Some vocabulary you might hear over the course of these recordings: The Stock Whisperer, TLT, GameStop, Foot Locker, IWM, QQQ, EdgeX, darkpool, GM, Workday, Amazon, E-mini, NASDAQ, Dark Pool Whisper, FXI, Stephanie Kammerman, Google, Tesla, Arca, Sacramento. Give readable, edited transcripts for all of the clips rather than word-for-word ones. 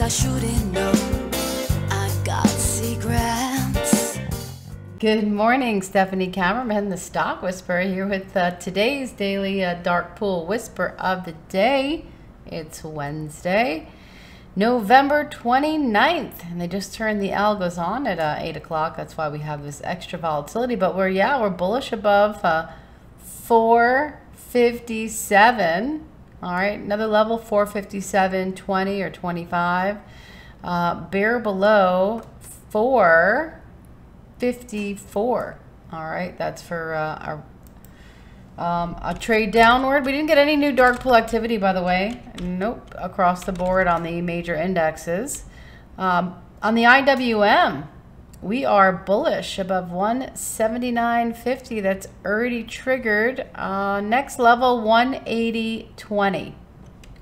things I shouldn't know. I got secrets. Good morning, Stephanie Kammerman, the Stock Whisperer, here with today's daily Dark Pool Whisper of the day. It's Wednesday, November 29th, and they just turned the algos on at 8 o'clock. That's why we have this extra volatility. But we're bullish above 457. All right, another level 457.20 or 25. Bear below 454. All right, that's for a trade downward. We didn't get any new dark pool activity, by the way. Nope, across the board on the major indexes. On the IWM, we are bullish above 179.50. That's already triggered. Next level, 180.20.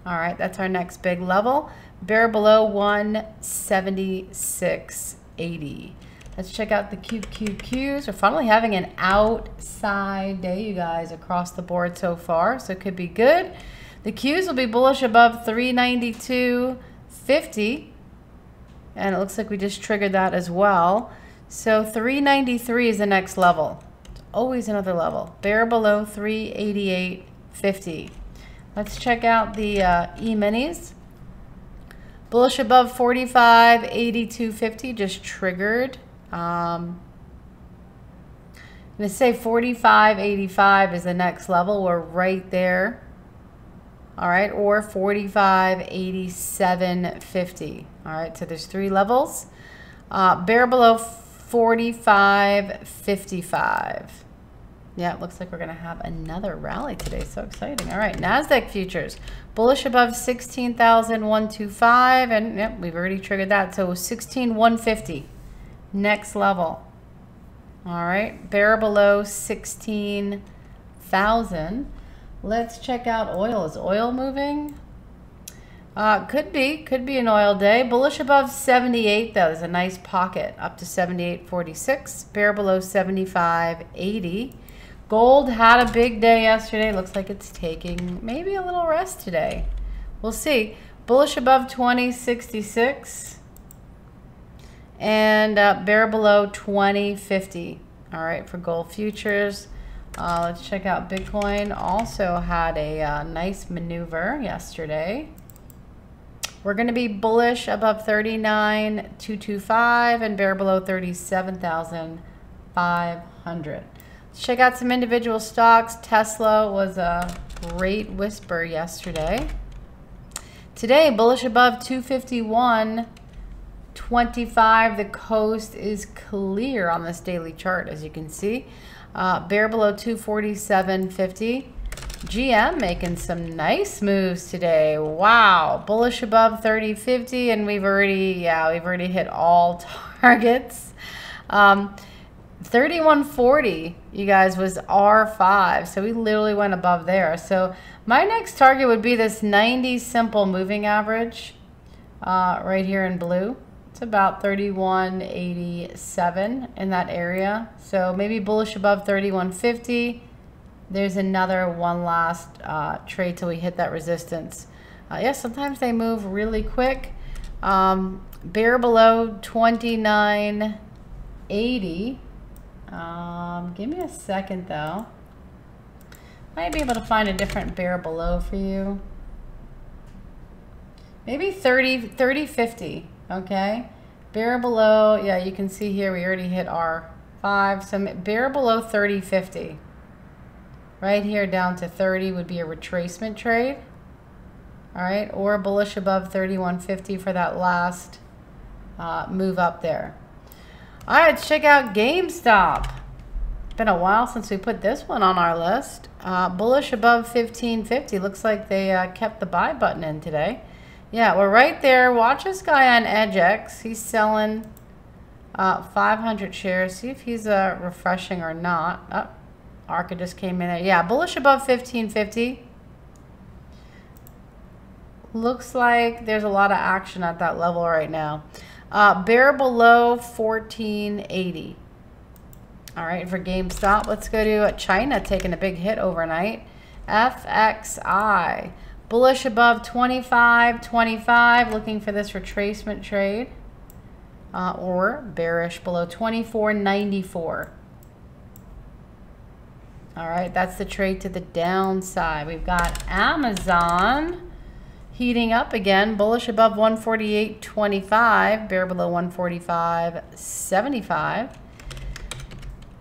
All right, that's our next big level. Bear below 176.80. Let's check out the QQQs. We're finally having an outside day, you guys, across the board so far, so it could be good. The Qs will be bullish above 392.50, and it looks like we just triggered that as well. So 393 is the next level. It's always another level. Bear below 388.50. Let's check out the E-minis. Bullish above 45.82.50, just triggered. I'm going to say 45.85 is the next level. We're right there. All right, or 45.87.50. All right, so there's three levels. Bear below 45.55. Yeah, it looks like we're going to have another rally today. So exciting. All right, NASDAQ futures. Bullish above 16,125. And yep, we've already triggered that. So 16,150. Next level. All right, bear below 16,000. Let's check out oil. Is oil moving? Could be an oil day. Bullish above 78 though. There's a nice pocket up to 78.46. Bear below 75.80. Gold had a big day yesterday. Looks like it's taking maybe a little rest today. We'll see. Bullish above 20.66. And bear below 20.50. All right, for gold futures. Let's check out Bitcoin. Also had a nice maneuver yesterday. We're going to be bullish above 39.225 and bear below 37,500. Let's check out some individual stocks. Tesla was a great whisper yesterday. Today, bullish above 251.25. The coast is clear on this daily chart, as you can see. Bear below 247.50. GM making some nice moves today. Wow, bullish above 30.50, and we've already hit all targets. 31.40, you guys, was R5, so we literally went above there. So my next target would be this 90 simple moving average right here in blue. It's about 31.87 in that area. So maybe bullish above 31.50. There's another one last trade till we hit that resistance. Yeah, sometimes they move really quick. Bear below 29.80. Give me a second though. Might be able to find a different bear below for you. Maybe 30.50. Okay, bear below, yeah, you can see here we already hit R5, so bear below 30.50. Right here down to 30 would be a retracement trade. All right, or bullish above 31.50 for that last move up there. All right, let's check out GameStop. Been a while since we put this one on our list. Bullish above 15.50. Looks like they kept the buy button in today. Yeah, we're right there. Watch this guy on EdgeX. He's selling 500 shares. See if he's refreshing or not. Oh, Arca just came in there. Yeah, bullish above 15.50. Looks like there's a lot of action at that level right now. Bear below 14.80. All right, for GameStop, let's go to China taking a big hit overnight. FXI. Bullish above 25.25, looking for this retracement trade, or bearish below 24.94. All right, that's the trade to the downside. We've got Amazon heating up again, bullish above 148.25, bear below 145.75.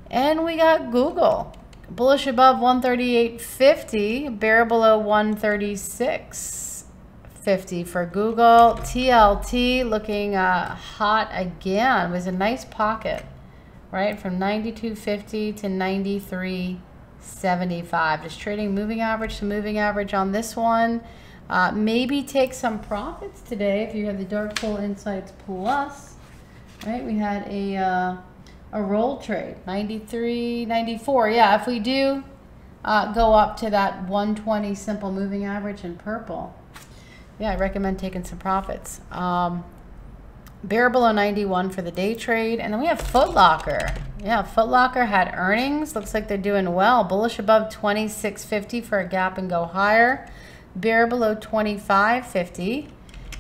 And we got Google, bullish above 138.50, bear below 136.50 for Google. TLT looking hot again. It was a nice pocket, right? From 92.50 to 93.75. Just trading moving average to moving average on this one. Maybe take some profits today if you have the Dark Pool Insights Plus, right? We had a roll trade, 93.94. Yeah, if we do go up to that 120 simple moving average in purple, yeah, I recommend taking some profits. Bear below 91 for the day trade. And then we have Foot Locker. Yeah, Foot Locker had earnings. Looks like they're doing well. Bullish above 26.50 for a gap and go higher. Bear below 25.50.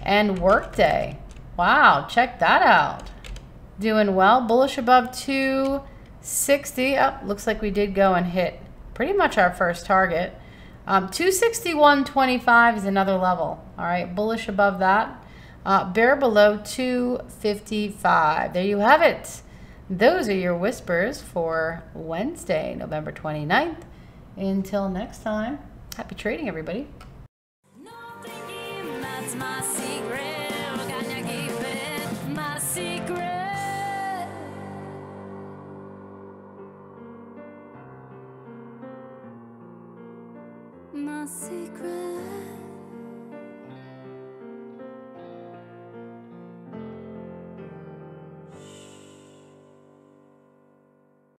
and Workday. Wow, check that out. Doing well, bullish above 260. Up, looks like we did go and hit pretty much our first target. 261.25 is another level. All right, bullish above that. Bear below 255. There you have it. Those are your whispers for Wednesday, November 29th. Until next time, happy trading, everybody.